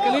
cái lý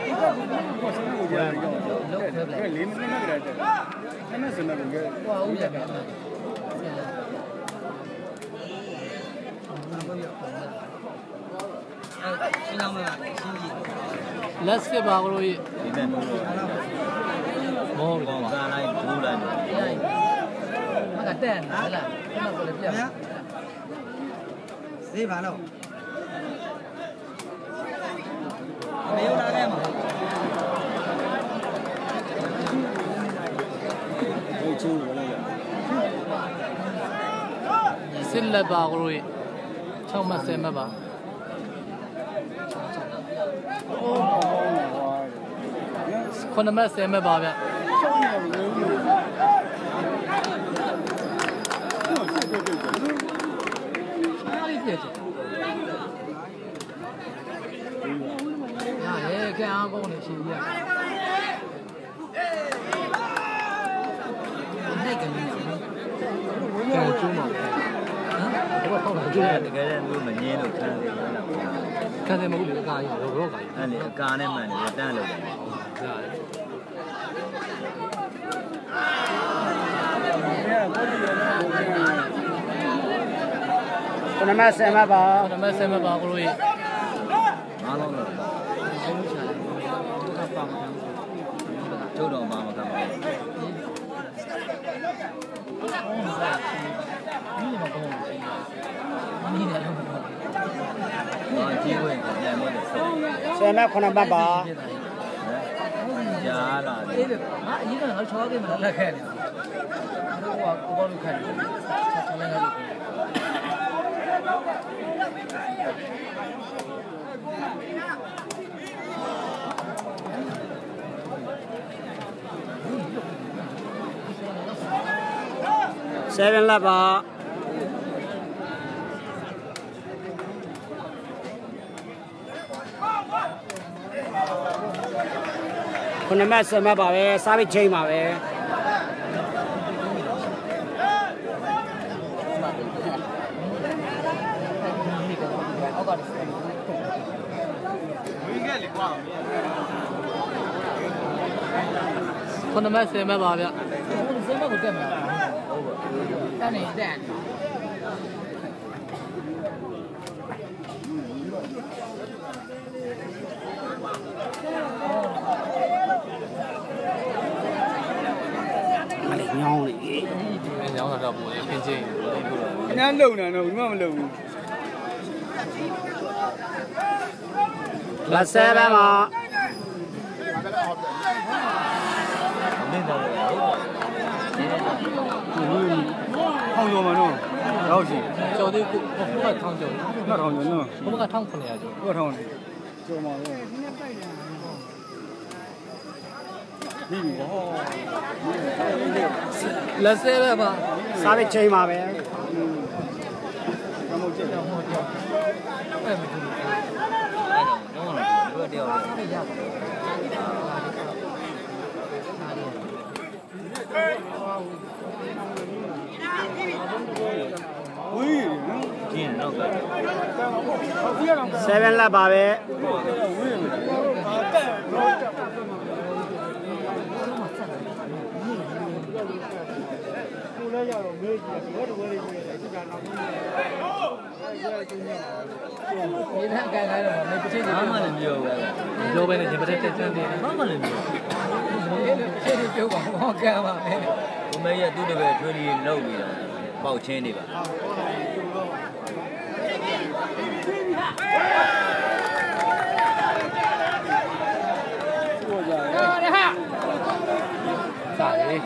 lát xe bao rồi mồm ra này đủ lên mà cái tên là gì vậy đâu nếu ra em xin là bảo rồi trong mặt xem mà bảo con mà xem mà bảo vậy cái áo con này xịn vậy, cái chú mỏ, cái này nuôi mà nhét được cái này mà cũng được cá gì đâu có cái, cái này cá này mà người ta được, con em xem bao rồi, má luôn rồi. Hãy subscribe cho kênh Ghiền Mì Gõ Để không bỏ Seven level. Con mẹ xem mẹ bảo về, sao bị chơi mà về. Con mẹ xem mẹ bảo về. Cái này đạn. Mà để nhau này. Nên nhau là đập một cái trên trên. Nó lùn này nó mà lùn. Là xe ba mà. 탕 넣으면은 나오지. 저도 볶음밥 탕 줘. 나 넣으면은 볶음밥 탕 보내야죠. 그거 탕. 조금만. 이거. 라세라 봐. 사비 제이 마베. 너무 제. Se ven la babe. Mấy giờ tôi về chơi đi lâu gì rồi, bao trên đi bà. Sao vậy?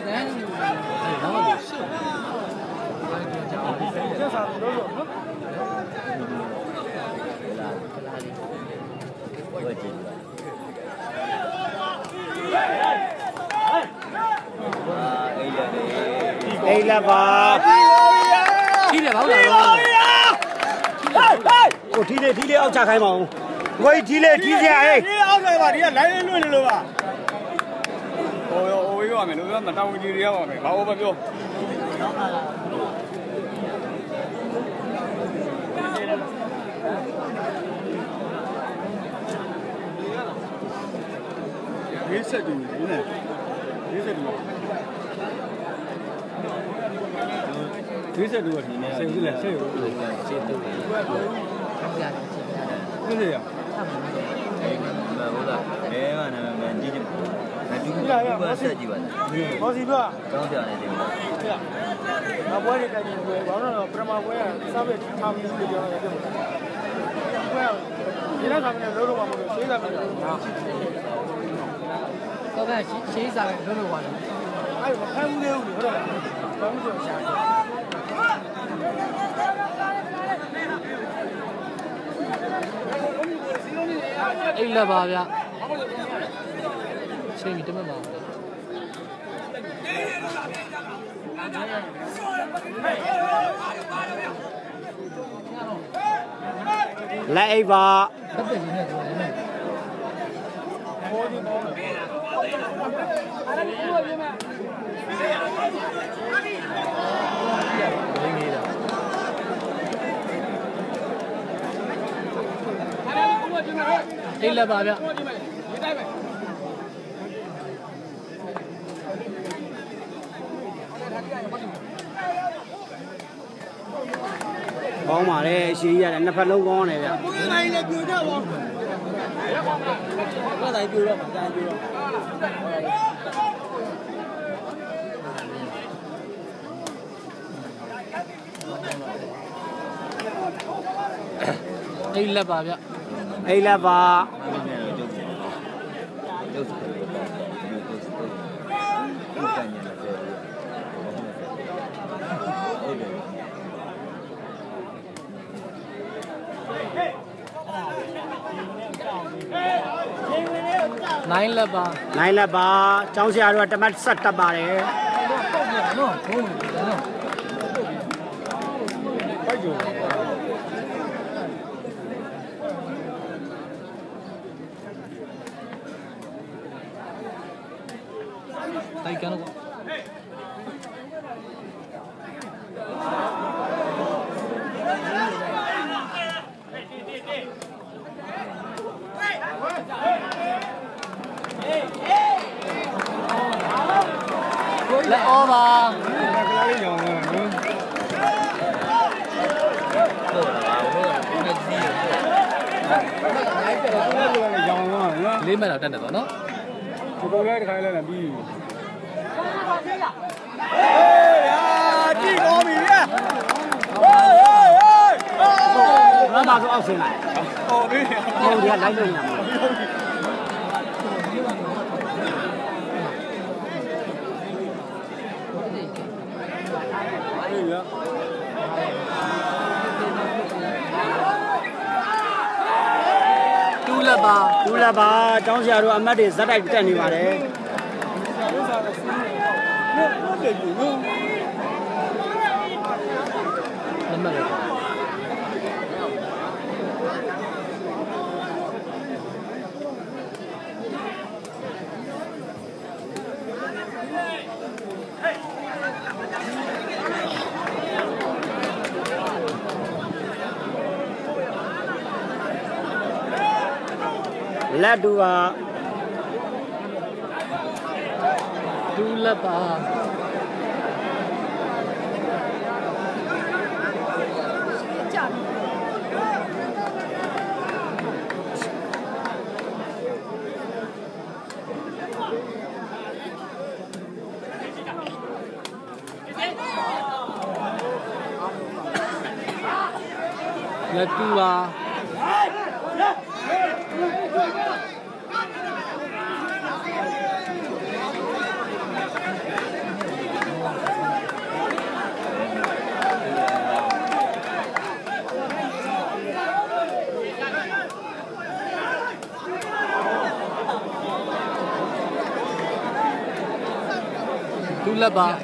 wunderbar.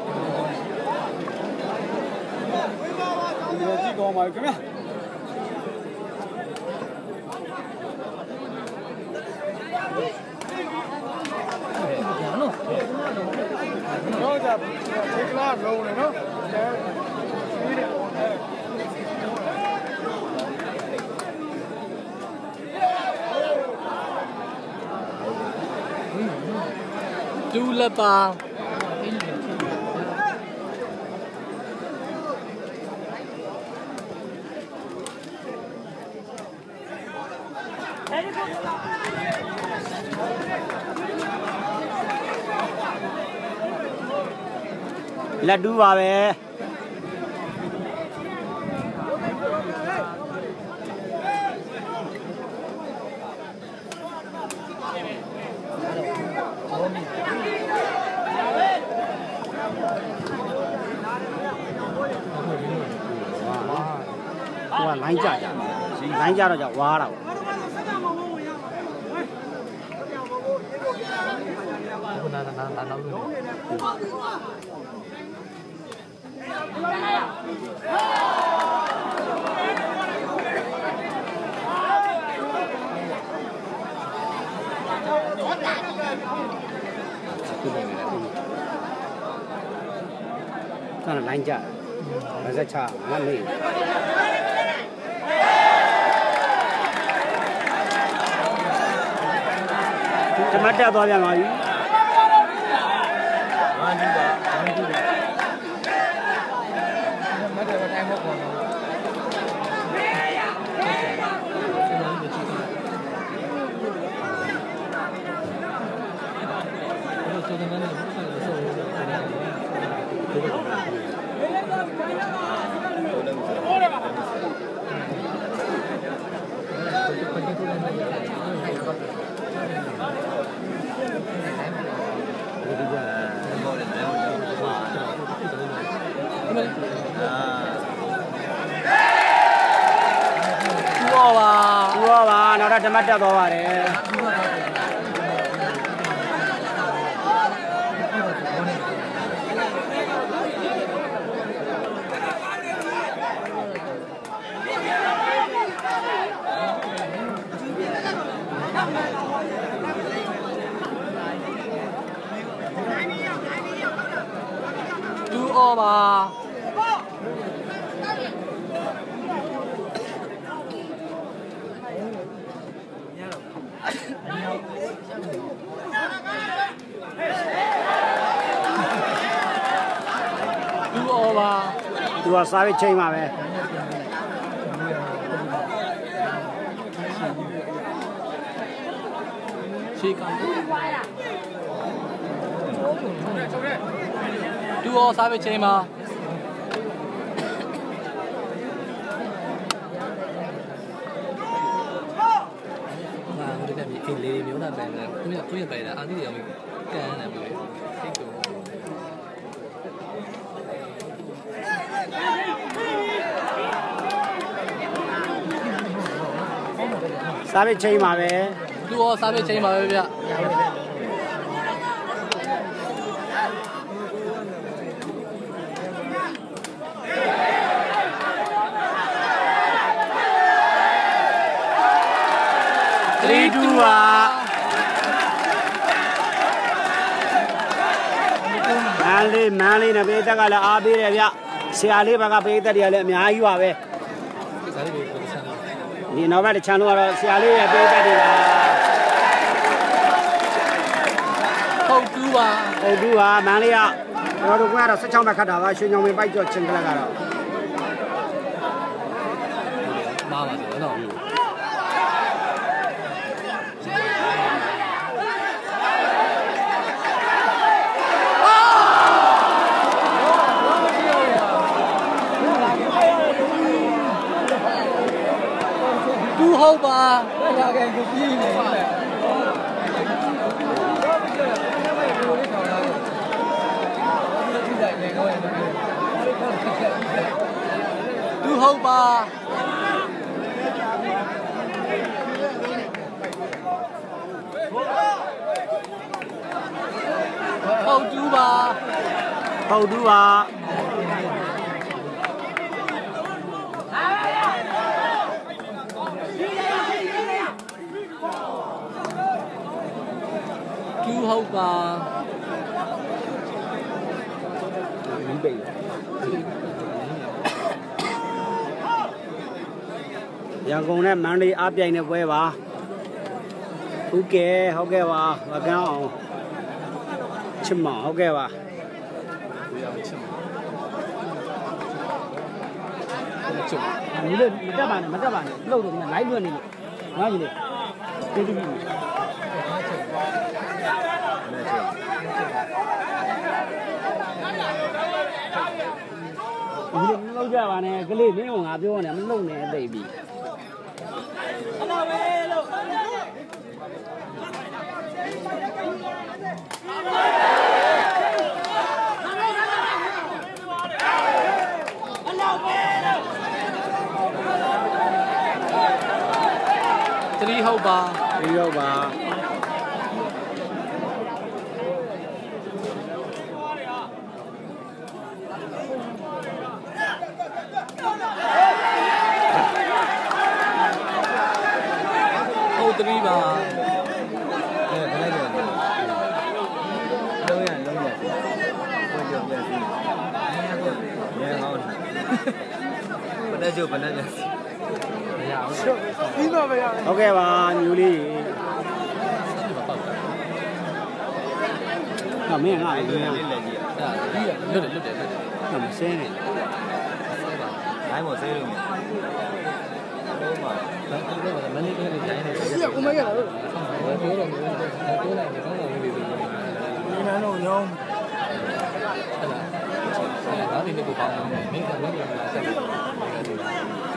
Komm her. Dulaba. Ladu va ve. Lanjara ya wara. Tan lanja. Esa cha, mami. Mata toda la noche. Mata todo vale. Tú oba. Tú sabes, Chema, ve. Tú sabes, Chema. Sabe Chema, ve. Tú sabes Chema, ve. Tridua. Mali na beta kala abi re ya. Siali baga beta dia le mi ayu ave. Ni no va de chanu ara siali ya beta dia. Hou tu wa mali ya. Ro ru kwa ra 16 ba khat da ba. Shwe nyong win pai jor chin kala ka ra. Ma ba so no. Hope ba. Paudua. Cứu hậu và giờ con này mang đi áp dây này về bà ok bà cao chim mỏ ok bà lên mấy các bạn lâu rồi mà lái luôn này nói gì này cái gì lâu chưa bà này cái ly mấy ông ngà vô này nó lâu này đầy bì Trioba. Ok bà nhiều đi làm gì ngay luôn làm xe này lái một xe luôn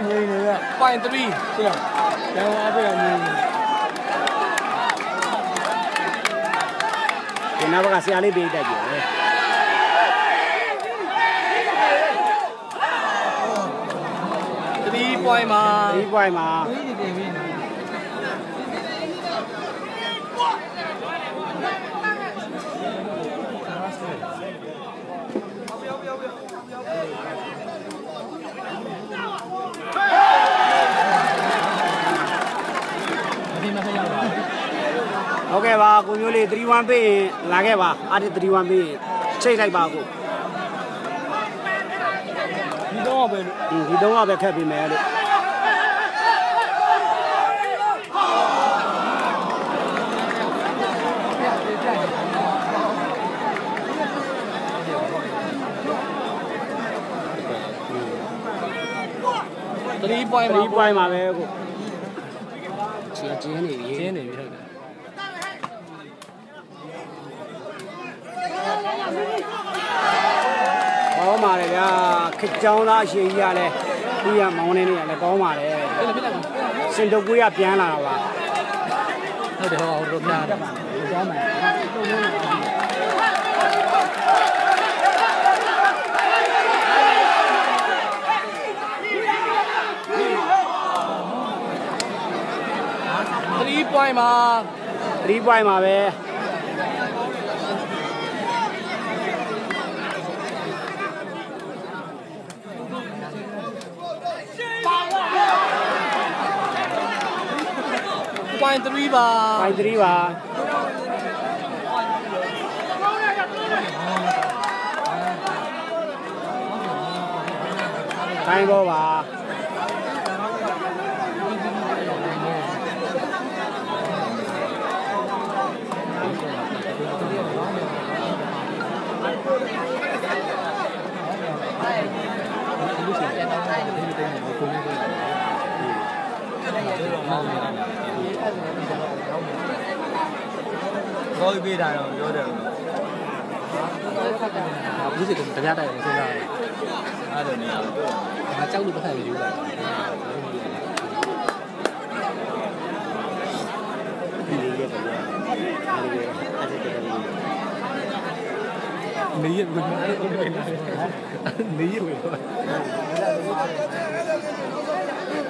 nữa quay three Yang apa yang ini? Kenapa kasih alih beda je? Three point mah. Ok bà cô nhớ lấy 3-1 bê là cái bà ăn đi 3-1 bê chơi lại bà cô đi đâu mà bê cái bê mẹ đấy three point mà bê cô chiến này cái cháu đã chơi gì à này, đi à món này này là có mà đấy, xin được quý à tiền nào vậy? Thôi để họ rút ra. Three point mà về. Pain three ba. Pain go ba. Tôi biết rồi, 不是大家带的，现在。啊，江苏不太有酒的。没有。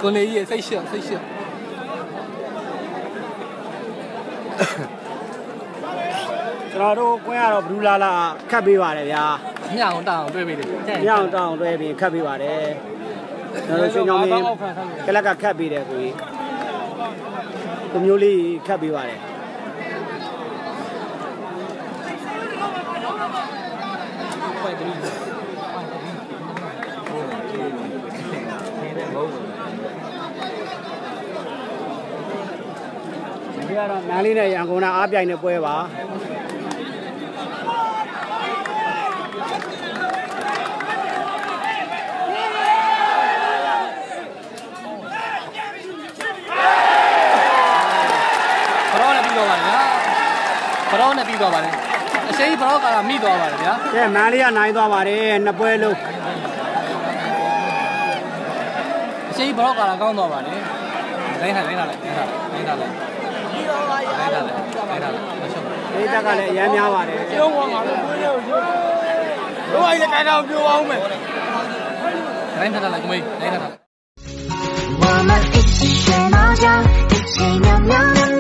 国内也太小，太小。 Terus kau yang berulang lah, kabi barai ya. Yang orang tuai beri. Yang orang tuai beri kabi barai. Terus yang ni, kelakar kabi deh kui. Kumyuli kabi barai. Nanti ni yang kau nak apa yang ni boleh bah? पराव नहीं दो बारे, ऐसे ही पराव का मी दो बारे यार। ये मैलिया नहीं दो बारे, नब्बे लोग। ऐसे ही पराव का लगाऊं दो बारे, नहीं था ले। ये जगह ले, ये मियाँ बारे। तो वही ले कहना हूँ क्यों आऊँ मैं? नहीं था ले।